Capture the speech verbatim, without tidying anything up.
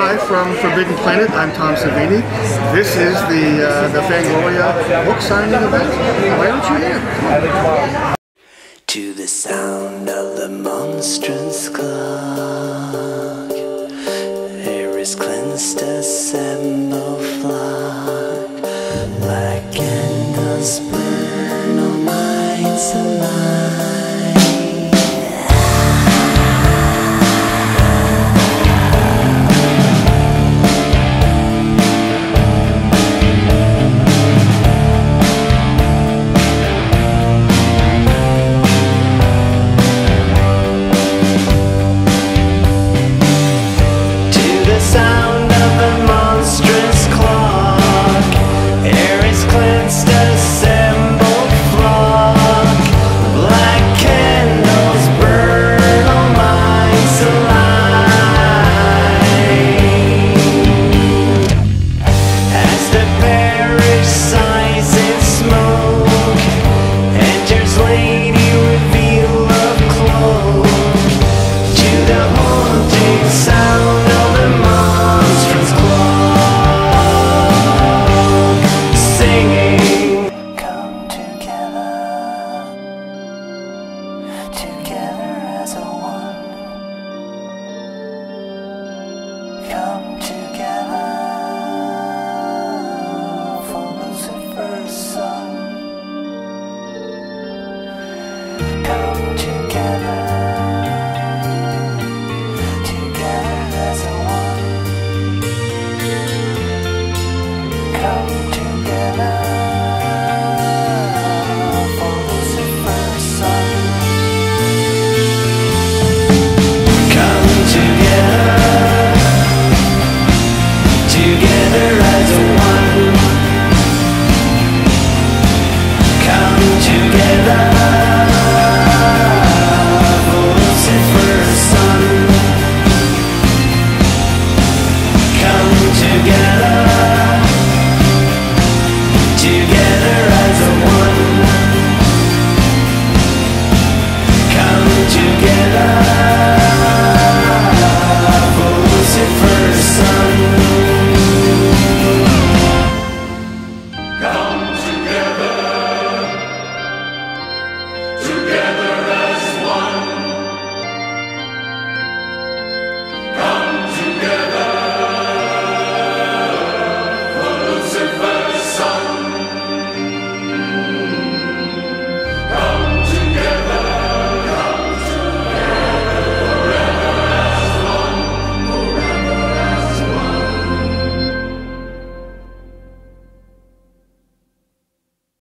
Live from Forbidden Planet, I'm Tom Savini. This is the, uh, the Fangoria book signing event. Why aren't you here? To the sound of the monstrous clock, air is cleansed, assemble flock, like candles.